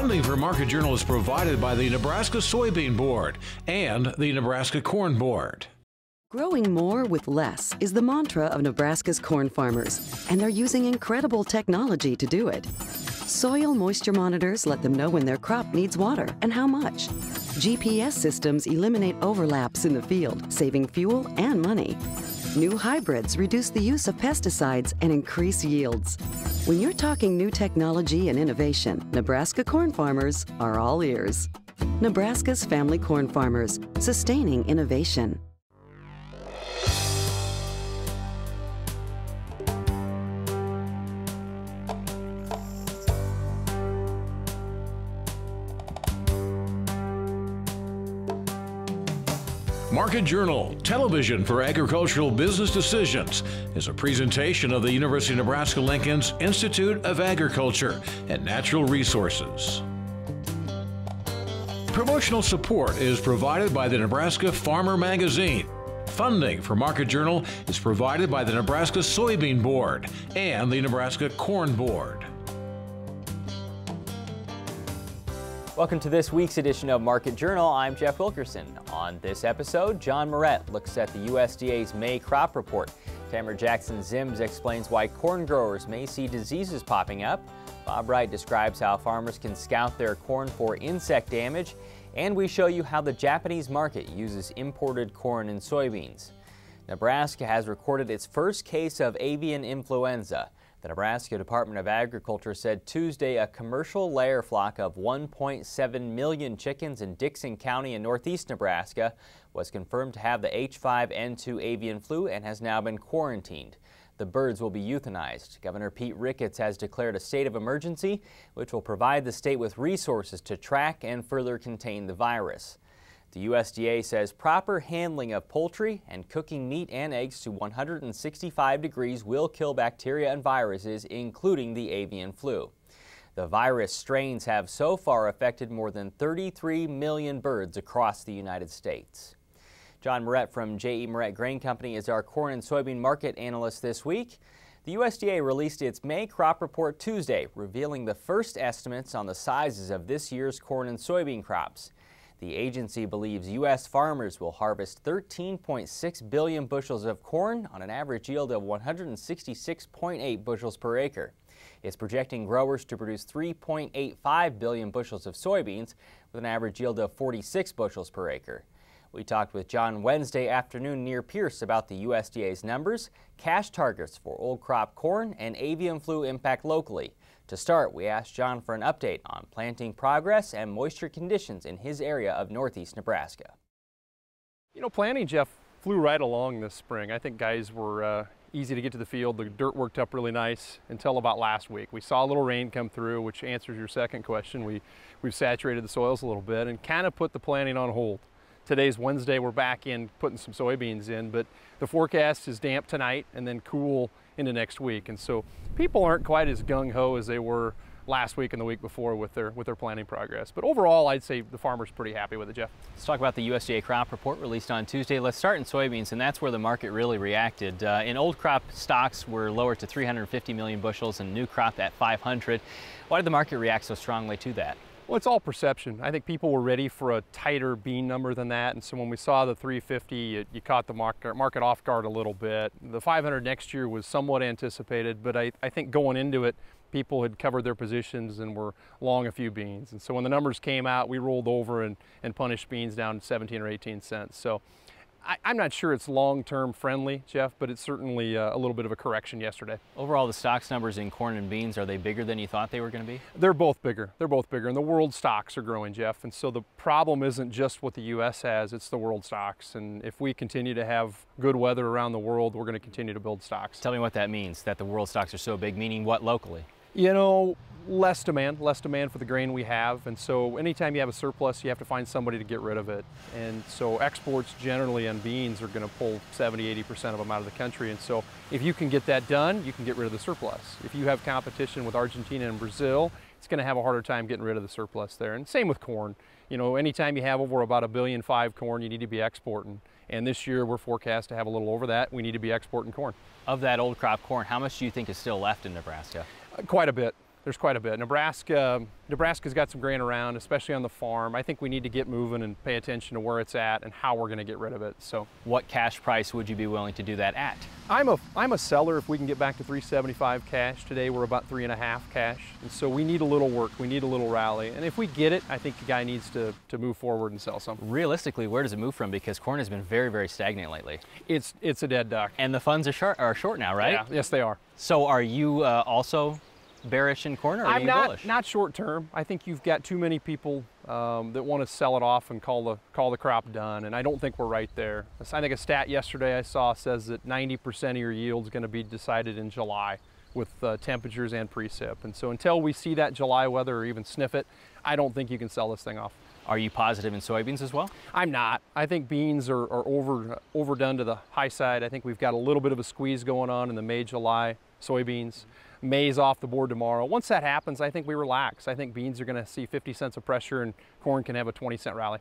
Funding for Market Journal is provided by the Nebraska Soybean Board and the Nebraska Corn Board. Growing more with less is the mantra of Nebraska's corn farmers, and they're using incredible technology to do it. Soil moisture monitors let them know when their crop needs water and how much. GPS systems eliminate overlaps in the field, saving fuel and money. New hybrids reduce the use of pesticides and increase yields. When you're talking new technology and innovation, Nebraska corn farmers are all ears. Nebraska's family corn farmers, sustaining innovation. Market Journal, television for agricultural business decisions, is a presentation of the University of Nebraska-Lincoln's Institute of Agriculture and Natural Resources. Promotional support is provided by the Nebraska Farmer magazine. Funding for Market Journal is provided by the Nebraska Soybean Board and the Nebraska Corn Board. Welcome to this week's edition of Market Journal. I'm Jeff Wilkerson. On this episode, John Meuret looks at the USDA's May crop report. Tamra Jackson-Ziems explains why corn growers may see diseases popping up. Bob Wright describes how farmers can scout their corn for insect damage. And we show you how the Japanese market uses imported corn and soybeans. Nebraska has recorded its first case of avian influenza. The Nebraska Department of Agriculture said Tuesday a commercial layer flock of 1.7 million chickens in Dixon County in northeast Nebraska was confirmed to have the H5N2 avian flu and has now been quarantined. The birds will be euthanized. Governor Pete Ricketts has declared a state of emergency, which will provide the state with resources to track and further contain the virus. The USDA says proper handling of poultry and cooking meat and eggs to 165 degrees will kill bacteria and viruses, including the avian flu. The virus strains have so far affected more than 33 million birds across the United States. John Meuret from J.E. Meuret Grain Company is our corn and soybean market analyst this week. The USDA released its May crop report Tuesday, revealing the first estimates on the sizes of this year's corn and soybean crops. The agency believes U.S. farmers will harvest 13.6 billion bushels of corn on an average yield of 166.8 bushels per acre. It's projecting growers to produce 3.85 billion bushels of soybeans with an average yield of 46 bushels per acre. We talked with John Wednesday afternoon near Pierce about the USDA's numbers, cash targets for old crop corn, and avian flu impact locally. To start, we asked John for an update on planting progress and moisture conditions in his area of northeast Nebraska. You know, planting, Jeff, flew right along this spring. I think guys were easy to get to the field. The dirt worked up really nice until about last week. We saw a little rain come through, which answers your second question. We've saturated the soils a little bit and kind of put the planting on hold. Today's Wednesday, we're back in putting some soybeans in, but the forecast is damp tonight and then cool into next week. And so people aren't quite as gung-ho as they were last week and the week before with their planting progress. But overall, I'd say the farmer's pretty happy with it, Jeff. Let's talk about the USDA crop report released on Tuesday. Let's start in soybeans, and that's where the market really reacted. In old crop, stocks were lowered to 350 million bushels and new crop at 500. Why did the market react so strongly to that? Well, it's all perception. I think people were ready for a tighter bean number than that, and so when we saw the 350, you caught the market off guard a little bit. The 500 next year was somewhat anticipated, but I think going into it, people had covered their positions and were long a few beans. And so when the numbers came out, we rolled over and punished beans down 17 or 18 cents. So I'm not sure it's long-term friendly, Jeff, but it's certainly a little bit of a correction yesterday. Overall, the stocks numbers in corn and beans, are they bigger than you thought they were going to be? They're both bigger. They're both bigger, and the world stocks are growing, Jeff. And so the problem isn't just what the U.S. has, it's the world stocks. And if we continue to have good weather around the world, we're going to continue to build stocks. Tell me what that means, that the world stocks are so big, meaning what locally? You know, less demand for the grain we have, and so anytime you have a surplus, you have to find somebody to get rid of it. And so exports generally on beans are going to pull 70–80% of them out of the country, and so if you can get that done, you can get rid of the surplus. If you have competition with Argentina and Brazil, it's going to have a harder time getting rid of the surplus there. And same with corn. You know, anytime you have over about 1.5 billion corn, you need to be exporting. And this year we're forecast to have a little over that. We need to be exporting corn. Of that old crop corn, how much do you think is still left in Nebraska? Quite a bit. there's quite a bit. Nebraska's got some grain around, especially on the farm. I think we need to get moving and pay attention to where it's at and how we're going to get rid of it. So, what cash price would you be willing to do that at? I'm a seller. If we can get back to $3.75 cash today, we're about $3.50 cash, and so we need a little work. We need a little rally, and if we get it, I think the guy needs to move forward and sell something. Realistically, where does it move from? Because corn has been very, very stagnant lately. It's a dead duck. And the funds are short now, right? Yeah. Yes, they are. So, are you also bearish in corn, or are you bullish? Not short term. I think you've got too many people that want to sell it off and call the crop done, and I don't think we're right there. I think a stat yesterday I saw says that 90% of your yield's going to be decided in July with temperatures and precip, and so until we see that July weather or even sniff it, I don't think you can sell this thing off. Are you positive in soybeans as well? I'm not. I think beans are overdone to the high side. I think we've got a little bit of a squeeze going on in the May-July soybeans. Maize off the board tomorrow. Once that happens, I think we relax. I think beans are going to see 50 cents of pressure and corn can have a 20-cent rally.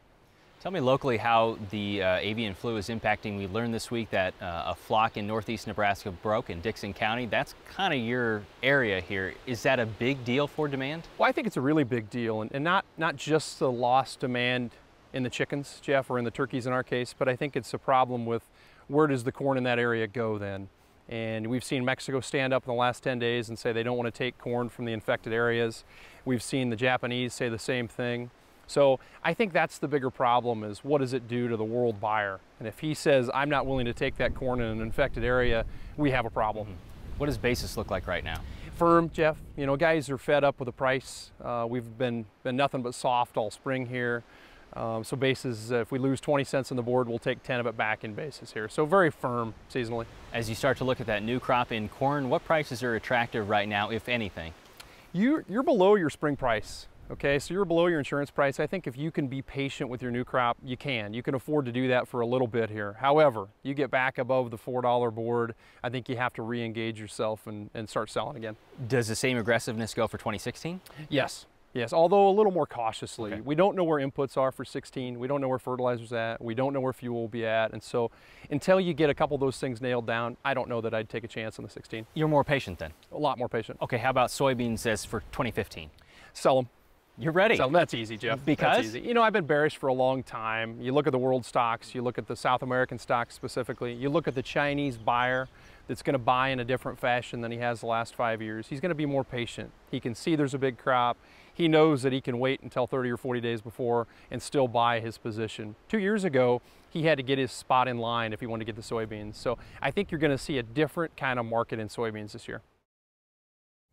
Tell me locally how the avian flu is impacting. We learned this week that a flock in northeast Nebraska broke in Dixon County. That's kind of your area here. Is that a big deal for demand? Well, I think it's a really big deal, and not just the lost demand in the chickens, Jeff, or in the turkeys in our case, but I think it's a problem with where does the corn in that area go then? And we've seen Mexico stand up in the last 10 days and say they don't want to take corn from the infected areas. We've seen the Japanese say the same thing. So I think that's the bigger problem, is what does it do to the world buyer? And if he says, I'm not willing to take that corn in an infected area, we have a problem. What does basis look like right now? Firm, Jeff. You know, guys are fed up with the price. We've been nothing but soft all spring here. So basis, if we lose 20 cents on the board, we'll take 10 of it back in basis here. So very firm seasonally. As you start to look at that new crop in corn, what prices are attractive right now, if anything? You're below your spring price, okay? So you're below your insurance price. I think if you can be patient with your new crop, you can. You can afford to do that for a little bit here. However, you get back above the $4 board, I think you have to re-engage yourself and start selling again. Does the same aggressiveness go for 2016? Yes. Yes, although a little more cautiously. Okay. We don't know where inputs are for 16. We don't know where fertilizer's at. We don't know where fuel will be at. And so until you get a couple of those things nailed down, I don't know that I'd take a chance on the 16. You're more patient then? A lot more patient. Okay, how about soybeans as for 2015? Sell them. You're ready. So that's easy, Jeff. Because? That's easy. You know, I've been bearish for a long time. You look at the world stocks, you look at the South American stocks specifically, you look at the Chinese buyer that's going to buy in a different fashion than he has the last 5 years. He's going to be more patient. He can see there's a big crop. He knows that he can wait until 30 or 40 days before and still buy his position. 2 years ago, he had to get his spot in line if he wanted to get the soybeans. So I think you're going to see a different kind of market in soybeans this year.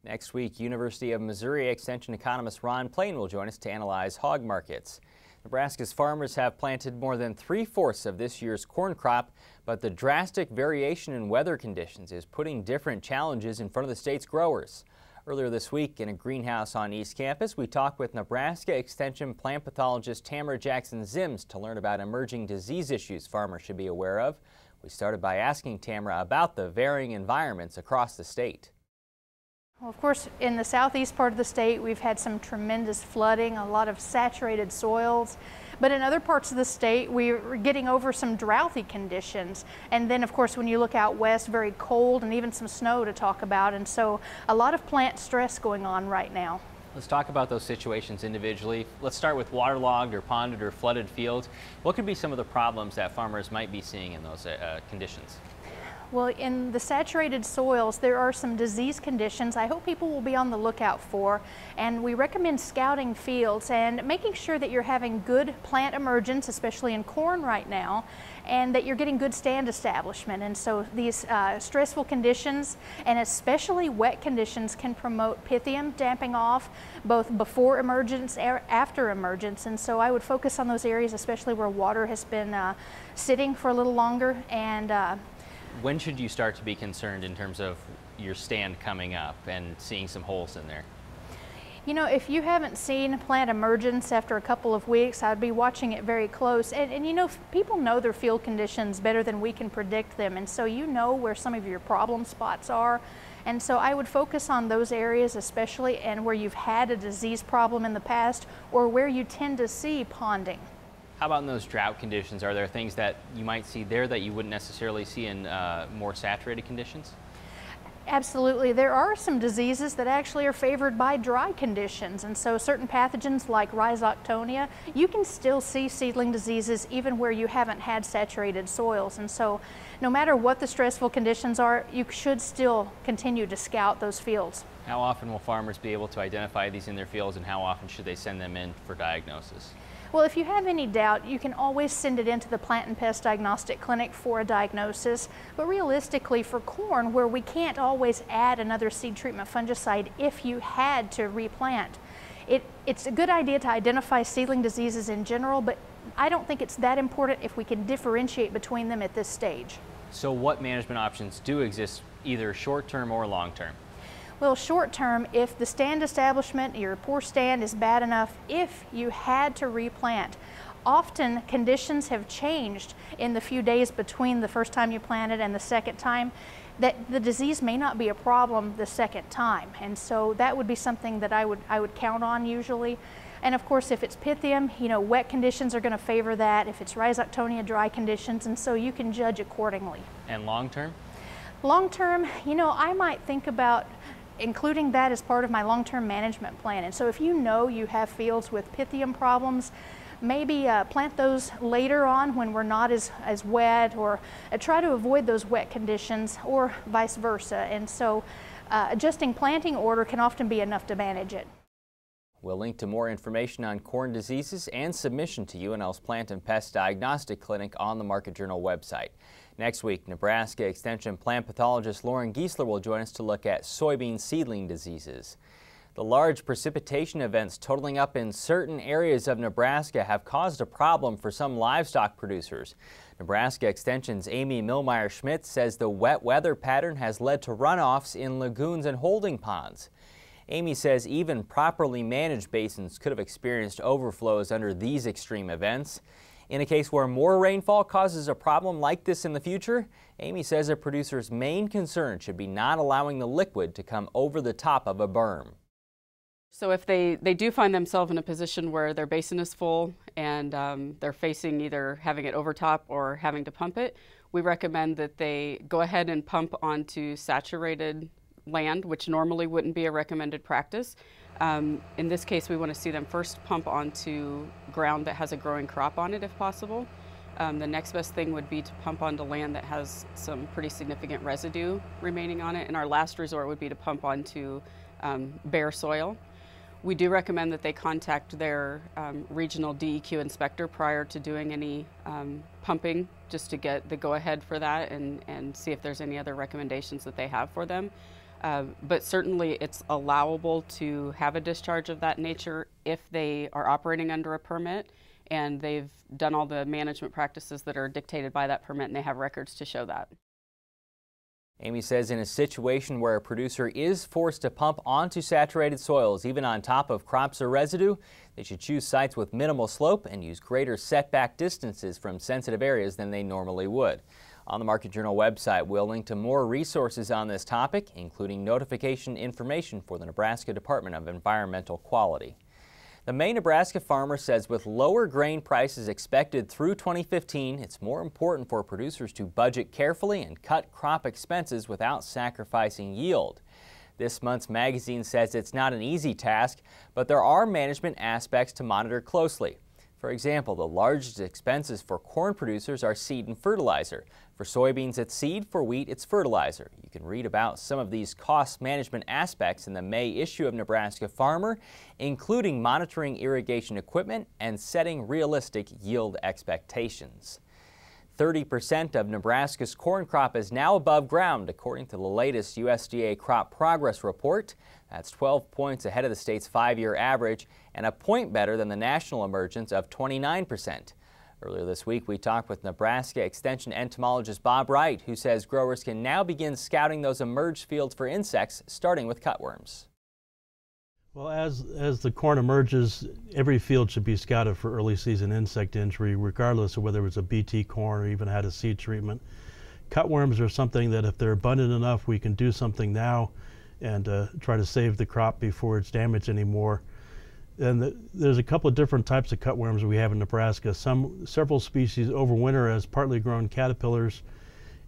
Next week, University of Missouri Extension economist Ron Plain will join us to analyze hog markets. Nebraska's farmers have planted more than 3/4 of this year's corn crop, but the drastic variation in weather conditions is putting different challenges in front of the state's growers. Earlier this week in a greenhouse on East Campus, we talked with Nebraska Extension plant pathologist Tamra Jackson-Ziems to learn about emerging disease issues farmers should be aware of. We started by asking Tamra about the varying environments across the state. Well, of course, in the southeast part of the state, we've had some tremendous flooding, a lot of saturated soils. But in other parts of the state, we're getting over some droughty conditions. And then, of course, when you look out west, very cold and even some snow to talk about. And so a lot of plant stress going on right now. Let's talk about those situations individually. Let's start with waterlogged or ponded or flooded fields. What could be some of the problems that farmers might be seeing in those conditions? Well, in the saturated soils, there are some disease conditions I hope people will be on the lookout for, and we recommend scouting fields and making sure that you're having good plant emergence, especially in corn right now, and that you're getting good stand establishment. And so these stressful conditions, and especially wet conditions, can promote pythium damping off both before emergence and after emergence. And so I would focus on those areas, especially where water has been sitting for a little longer. And when should you start to be concerned in terms of your stand coming up and seeing some holes in there? You know, if you haven't seen plant emergence after a couple of weeks, I'd be watching it very close. And you know, people know their field conditions better than we can predict them. And so you know where some of your problem spots are. And so I would focus on those areas especially, and where you've had a disease problem in the past or where you tend to see ponding. How about in those drought conditions? Are there things that you might see there that you wouldn't necessarily see in more saturated conditions? Absolutely. There are some diseases that actually are favored by dry conditions, and so certain pathogens like Rhizoctonia, you can still see seedling diseases even where you haven't had saturated soils, and so no matter what the stressful conditions are, you should still continue to scout those fields. How often will farmers be able to identify these in their fields, and how often should they send them in for diagnosis? Well, if you have any doubt, you can always send it into the Plant and Pest Diagnostic Clinic for a diagnosis. But realistically, for corn, where we can't always add another seed treatment fungicide if you had to replant, it's a good idea to identify seedling diseases in general, but I don't think it's that important if we can differentiate between them at this stage. So what management options do exist, either short-term or long-term? Well, short term, if the stand establishment, your poor stand is bad enough, if you had to replant, often conditions have changed in the few days between the first time you planted and the second time, that the disease may not be a problem the second time. And so that would be something that I would count on usually. And of course, if it's pythium, you know, wet conditions are going to favor that. If it's Rhizoctonia, dry conditions, and so you can judge accordingly. And long term? Long term, you know, I might think about including that as part of my long-term management plan. And so if you know you have fields with pythium problems, maybe plant those later on when we're not as wet, or try to avoid those wet conditions, or vice versa. And so adjusting planting order can often be enough to manage it. We'll link to more information on corn diseases and submission to UNL's Plant and Pest Diagnostic Clinic on the Market Journal website. Next week, Nebraska Extension plant pathologist Lauren Geisler will join us to look at soybean seedling diseases. The large precipitation events totaling up in certain areas of Nebraska have caused a problem for some livestock producers. Nebraska Extension's Amy Millmier Schmidt says the wet weather pattern has led to runoffs in lagoons and holding ponds. Amy says even properly managed basins could have experienced overflows under these extreme events. In a case where more rainfall causes a problem like this in the future, Amy says a producer's main concern should be not allowing the liquid to come over the top of a berm. So if they do find themselves in a position where their basin is full and they're facing either having it overtop or having to pump it, we recommend that they go ahead and pump onto saturated land, which normally wouldn't be a recommended practice. In this case, we want to see them first pump onto ground that has a growing crop on it if possible. The next best thing would be to pump onto land that has some pretty significant residue remaining on it, and our last resort would be to pump onto bare soil. We do recommend that they contact their regional DEQ inspector prior to doing any pumping, just to get the go-ahead for that and see if there's any other recommendations that they have for them. But certainly it's allowable to have a discharge of that nature if they are operating under a permit and they've done all the management practices that are dictated by that permit and they have records to show that. Amy says in a situation where a producer is forced to pump onto saturated soils, even on top of crops or residue, they should choose sites with minimal slope and use greater setback distances from sensitive areas than they normally would. On the Market Journal website, we'll link to more resources on this topic, including notification information for the Nebraska Department of Environmental Quality. The May Nebraska Farmer says with lower grain prices expected through 2015, it's more important for producers to budget carefully and cut crop expenses without sacrificing yield. This month's magazine says it's not an easy task, but there are management aspects to monitor closely. For example, the largest expenses for corn producers are seed and fertilizer. For soybeans, it's seed. For wheat, it's fertilizer. You can read about some of these cost management aspects in the May issue of Nebraska Farmer, including monitoring irrigation equipment and setting realistic yield expectations. 30% of Nebraska's corn crop is now above ground, according to the latest USDA crop progress report. That's 12 points ahead of the state's five-year average and a point better than the national emergence of 29%. Earlier this week, we talked with Nebraska Extension entomologist Bob Wright, who says growers can now begin scouting those emerged fields for insects, starting with cutworms. Well, as the corn emerges, every field should be scouted for early season insect injury, regardless of whether it was a BT corn or even had a seed treatment. Cutworms are something that if they're abundant enough, we can do something now and try to save the crop before it's damaged anymore. And there's a couple of different types of cutworms we have in Nebraska. Several species overwinter as partly grown caterpillars,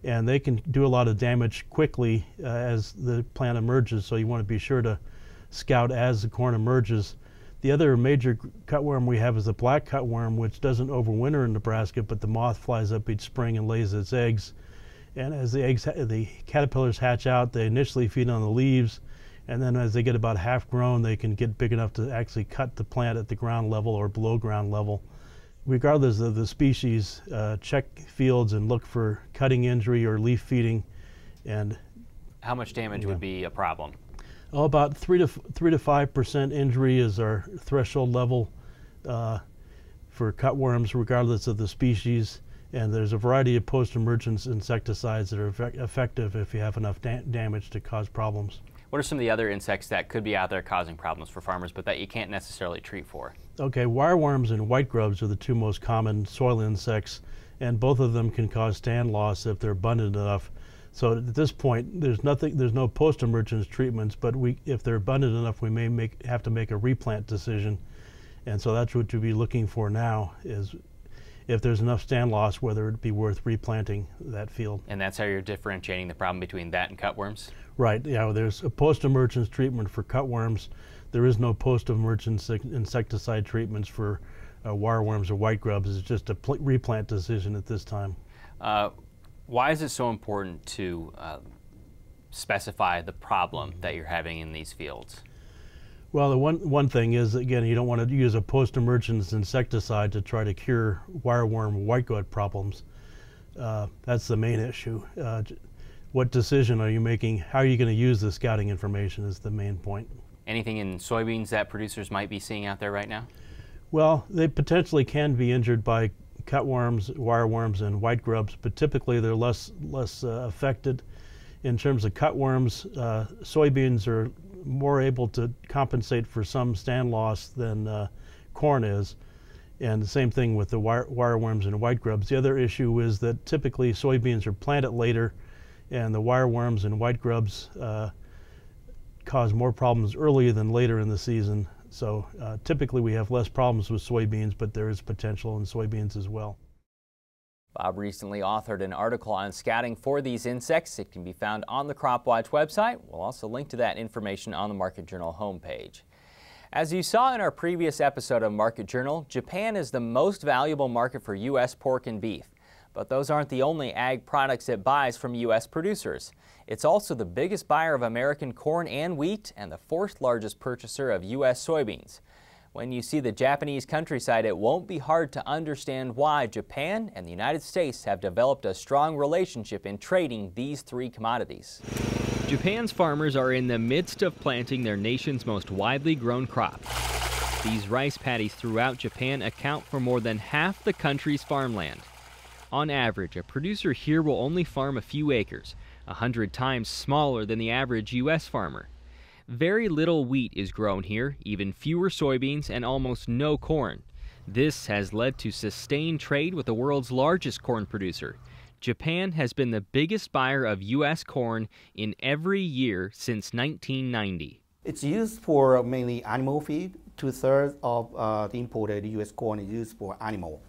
and they can do a lot of damage quickly as the plant emerges, so you want to be sure to scout as the corn emerges. The other major cutworm we have is the black cutworm, which doesn't overwinter in Nebraska, but the moth flies up each spring and lays its eggs. And as the caterpillars hatch out, they initially feed on the leaves, and then as they get about half grown, they can get big enough to actually cut the plant at the ground level or below ground level. Regardless of the species, check fields and look for cutting injury or leaf feeding. And how much damage would be a problem? Oh, about 3 to 5% injury is our threshold level for cutworms, regardless of the species. And there's a variety of post-emergence insecticides that are effective if you have enough damage to cause problems. What are some of the other insects that could be out there causing problems for farmers, but that you can't necessarily treat for? Okay, wireworms and white grubs are the two most common soil insects, and both of them can cause stand loss if they're abundant enough. So at this point, there's no post-emergence treatments, but if they're abundant enough, we may have to make a replant decision. And so that's what you'll be looking for now, is if there's enough stand loss, whether it'd be worth replanting that field. And that's how you're differentiating the problem between that and cutworms? Right, yeah, there's a post-emergence treatment for cutworms. There is no post-emergence insecticide treatments for wireworms or white grubs. It's just a replant decision at this time. Why is it so important to specify the problem that you're having in these fields? Well, the one thing is, again, you don't want to use a post-emergence insecticide to try to cure wireworm white grub problems. That's the main issue. What decision are you making? How are you going to use the scouting information is the main point. Anything in soybeans that producers might be seeing out there right now? Well, they potentially can be injured by cutworms, wireworms, and white grubs, but typically they're less affected. In terms of cutworms, soybeans are more able to compensate for some stand loss than corn is, and the same thing with the wireworms and white grubs. The other issue is that typically soybeans are planted later, and the wireworms and white grubs cause more problems earlier than later in the season. So typically we have less problems with soybeans, but there is potential in soybeans as well. Bob recently authored an article on scouting for these insects. It can be found on the CropWatch website. We'll also link to that information on the Market Journal homepage. As you saw in our previous episode of Market Journal, Japan is the most valuable market for U.S. pork and beef. But those aren't the only ag products it buys from U.S. producers. It's also the biggest buyer of American corn and wheat and the fourth largest purchaser of U.S. soybeans. When you see the Japanese countryside, it won't be hard to understand why Japan and the United States have developed a strong relationship in trading these three commodities. Japan's farmers are in the midst of planting their nation's most widely grown crop. These rice paddies throughout Japan account for more than half the country's farmland. On average, a producer here will only farm a few acres, 100 times smaller than the average U.S. farmer. Very little wheat is grown here, even fewer soybeans, and almost no corn. This has led to sustained trade with the world's largest corn producer. Japan has been the biggest buyer of U.S. corn in every year since 1990. It's used for mainly animal feed. 2/3 of the imported U.S. corn is used for animal.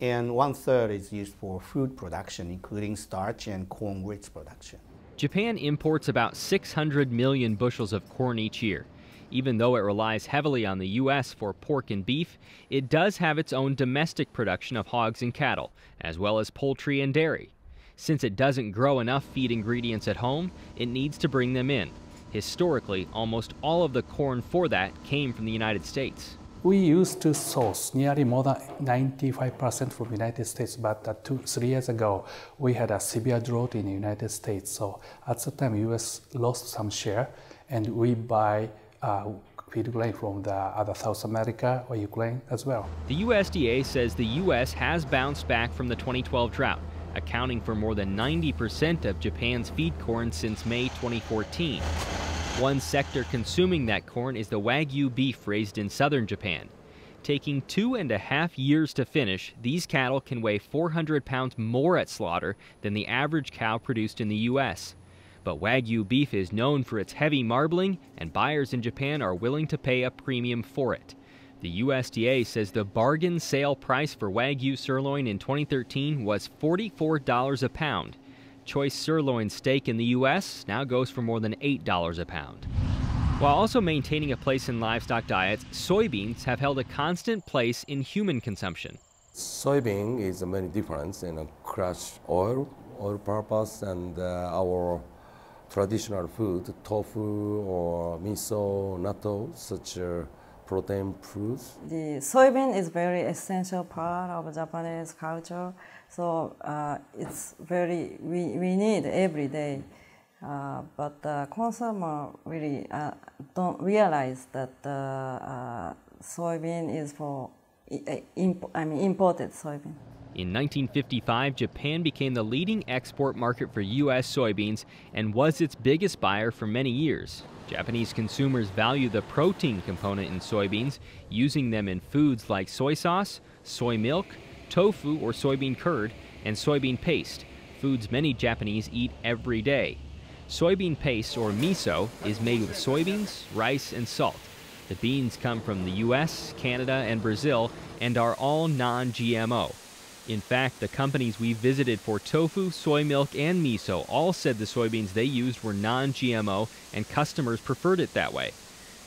And 1/3 is used for food production, including starch and corn grits production. Japan imports about 600 million bushels of corn each year. Even though it relies heavily on the U.S. for pork and beef, it does have its own domestic production of hogs and cattle, as well as poultry and dairy. Since it doesn't grow enough feed ingredients at home, it needs to bring them in. Historically, almost all of the corn for that came from the United States. We used to source nearly more than 95% from the United States, but 3 years ago, we had a severe drought in the United States. So at the time, U.S. lost some share, and we buy feed grain from the other South America or Ukraine as well. The USDA says the U.S. has bounced back from the 2012 drought, accounting for more than 90% of Japan's feed corn since May 2014. One sector consuming that corn is the Wagyu beef raised in southern Japan. Taking 2.5 years to finish, these cattle can weigh 400 pounds more at slaughter than the average cow produced in the U.S. But Wagyu beef is known for its heavy marbling, and buyers in Japan are willing to pay a premium for it. The USDA says the bargain sale price for Wagyu sirloin in 2013 was $44 a pound. Choice sirloin steak in the U.S. now goes for more than $8 a pound. While also maintaining a place in livestock diets, soybeans have held a constant place in human consumption. Soybean is many different, crush oil purpose, and our traditional food, tofu or miso, natto, such protein foods. The soybean is very essential part of Japanese culture, so it's very we need every day. But the consumer really don't realize that soybean is for imported soybean. In 1955, Japan became the leading export market for U.S. soybeans and was its biggest buyer for many years. Japanese consumers value the protein component in soybeans, using them in foods like soy sauce, soy milk, tofu or soybean curd, and soybean paste, foods many Japanese eat every day. Soybean paste, or miso, is made with soybeans, rice, and salt. The beans come from the U.S., Canada, and Brazil, and are all non-GMO. In fact, the companies we visited for tofu, soy milk, and miso all said the soybeans they used were non-GMO, and customers preferred it that way.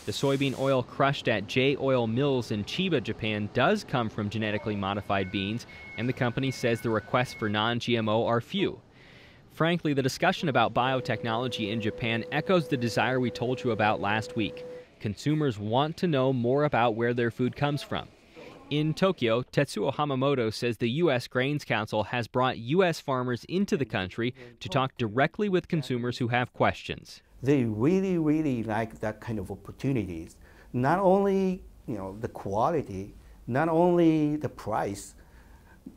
The soybean oil crushed at J Oil Mills in Chiba, Japan, does come from genetically modified beans, and the company says the requests for non-GMO are few. Frankly, the discussion about biotechnology in Japan echoes the desire we told you about last week. Consumers want to know more about where their food comes from. In Tokyo, Tetsuo Hamamoto says the U.S. Grains Council has brought U.S. farmers into the country to talk directly with consumers who have questions. They really, really like that kind of opportunities. Not only, the quality, not only the price,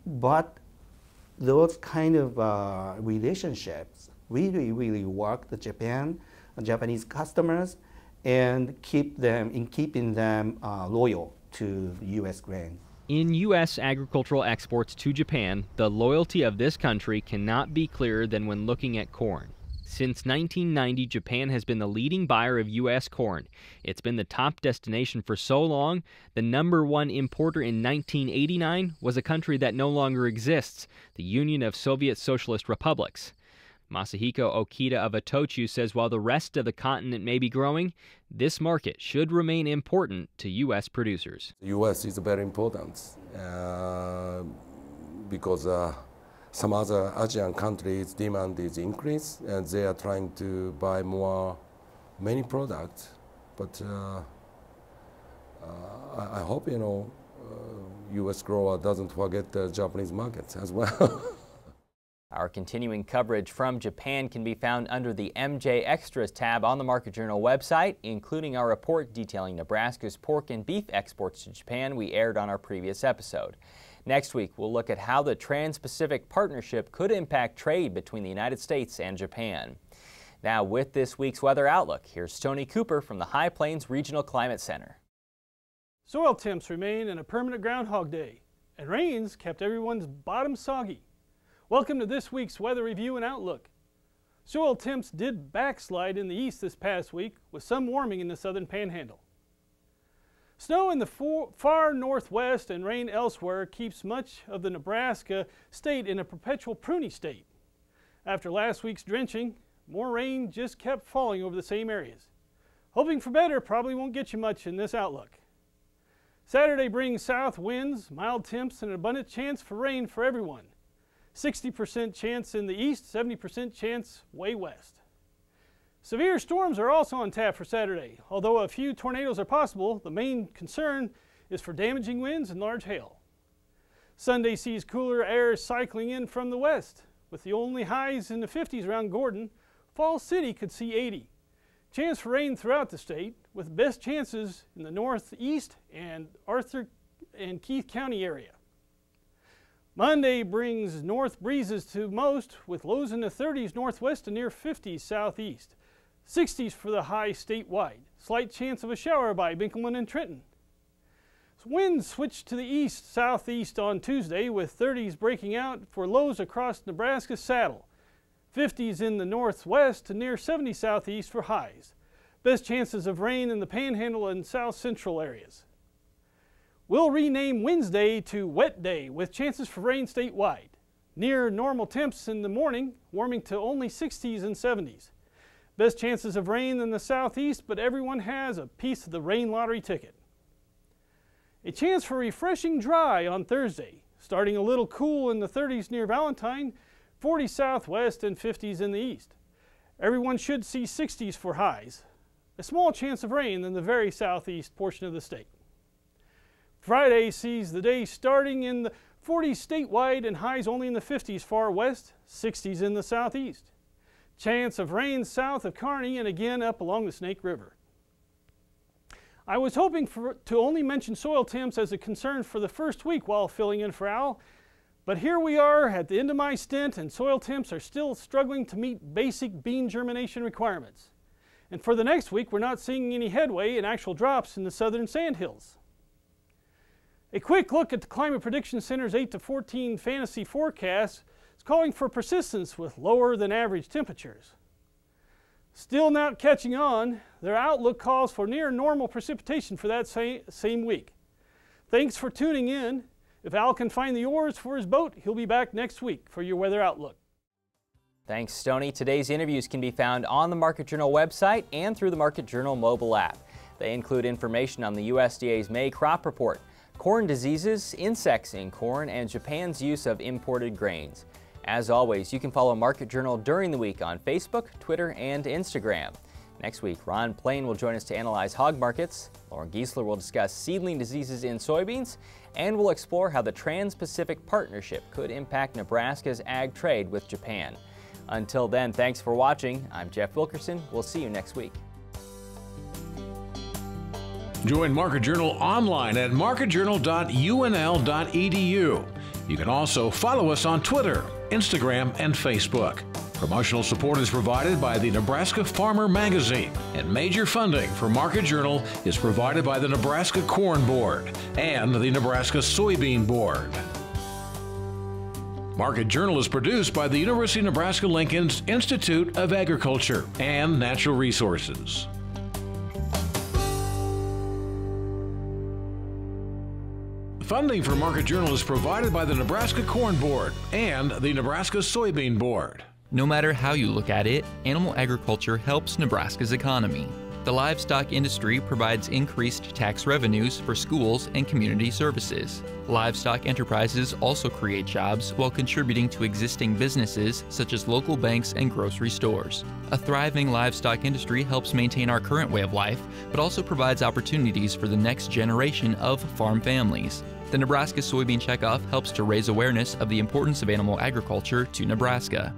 but those kind of relationships really, really work the Japanese customers and keeping them loyal to U.S. grain. In U.S. agricultural exports to Japan, the loyalty of this country cannot be clearer than when looking at corn. Since 1990, Japan has been the leading buyer of U.S. corn. It's been the top destination for so long. The #1 importer in 1989 was a country that no longer exists, the Union of Soviet Socialist Republics. Masahiko Okita of Itochu says while the rest of the continent may be growing, this market should remain important to U.S. producers. The U.S. is very important because some other Asian countries' demand is increased, and they are trying to buy many products. But I hope U.S. grower doesn't forget the Japanese market as well. Our continuing coverage from Japan can be found under the MJ Extras tab on the Market Journal website, including our report detailing Nebraska's pork and beef exports to Japan we aired on our previous episode. Next week, we'll look at how the Trans-Pacific Partnership could impact trade between the United States and Japan. Now, with this week's weather outlook, here's Tony Cooper from the High Plains Regional Climate Center. Soil temps remain in a permanent Groundhog Day, and rains kept everyone's bottom soggy. Welcome to this week's weather review and outlook. Soil temps did backslide in the east this past week, with some warming in the southern panhandle. Snow in the far northwest and rain elsewhere keeps much of the Nebraska state in a perpetual pruny state. After last week's drenching, more rain just kept falling over the same areas. Hoping for better probably won't get you much in this outlook. Saturday brings south winds, mild temps, and an abundant chance for rain for everyone. 60% chance in the east, 70% chance way west. Severe storms are also on tap for Saturday. Although a few tornadoes are possible, the main concern is for damaging winds and large hail. Sunday sees cooler air cycling in from the west. With the only highs in the 50s around Gordon, Falls City could see 80. Chance for rain throughout the state, with best chances in the northeast and Arthur and Keith County area. Monday brings north breezes to most, with lows in the 30s northwest and near 50s southeast. 60s for the high statewide. Slight chance of a shower by Binkelman and Trenton. Winds switch to the east-southeast on Tuesday, with 30s breaking out for lows across Nebraska's saddle. 50s in the northwest to near 70 southeast for highs. Best chances of rain in the panhandle and south-central areas. We'll rename Wednesday to Wet Day, with chances for rain statewide. near normal temps in the morning, warming to only 60s and 70s. Best chances of rain in the southeast, but everyone has a piece of the rain lottery ticket. A chance for refreshing dry on Thursday, starting a little cool in the 30s near Valentine, 40s southwest and 50s in the east. Everyone should see 60s for highs. A small chance of rain in the very southeast portion of the state. Friday sees the day starting in the 40s statewide and highs only in the 50s far west, 60s in the southeast. Chance of rain south of Kearney and again up along the Snake River. I was hoping to only mention soil temps as a concern for the first week while filling in for Al, but here we are at the end of my stint and soil temps are still struggling to meet basic bean germination requirements. And for the next week, we're not seeing any headway and actual drops in the southern sandhills. A quick look at the Climate Prediction Center's 8 to 14 fantasy forecast is calling for persistence with lower than average temperatures. Still not catching on, their outlook calls for near normal precipitation for that same week. Thanks for tuning in. If Al can find the oars for his boat, he'll be back next week for your weather outlook. Thanks, Stoney. Today's interviews can be found on the Market Journal website and through the Market Journal mobile app. They include information on the USDA's May crop report, corn diseases, insects in corn, and Japan's use of imported grains. As always, you can follow Market Journal during the week on Facebook, Twitter, and Instagram. Next week, Ron Plain will join us to analyze hog markets, Lauren Geisler will discuss seedling diseases in soybeans, and we'll explore how the Trans-Pacific Partnership could impact Nebraska's ag trade with Japan. Until then, thanks for watching. I'm Jeff Wilkerson. We'll see you next week. Join Market Journal online at marketjournal.unl.edu. You can also follow us on Twitter, Instagram, and Facebook. Promotional support is provided by the Nebraska Farmer magazine, and major funding for Market Journal is provided by the Nebraska Corn Board and the Nebraska Soybean Board. Market Journal is produced by the University of Nebraska-Lincoln's Institute of Agriculture and Natural Resources. Funding for Market Journal is provided by the Nebraska Corn Board and the Nebraska Soybean Board. No matter how you look at it, animal agriculture helps Nebraska's economy. The livestock industry provides increased tax revenues for schools and community services. Livestock enterprises also create jobs while contributing to existing businesses such as local banks and grocery stores. A thriving livestock industry helps maintain our current way of life, but also provides opportunities for the next generation of farm families. The Nebraska Soybean Checkoff helps to raise awareness of the importance of animal agriculture to Nebraska.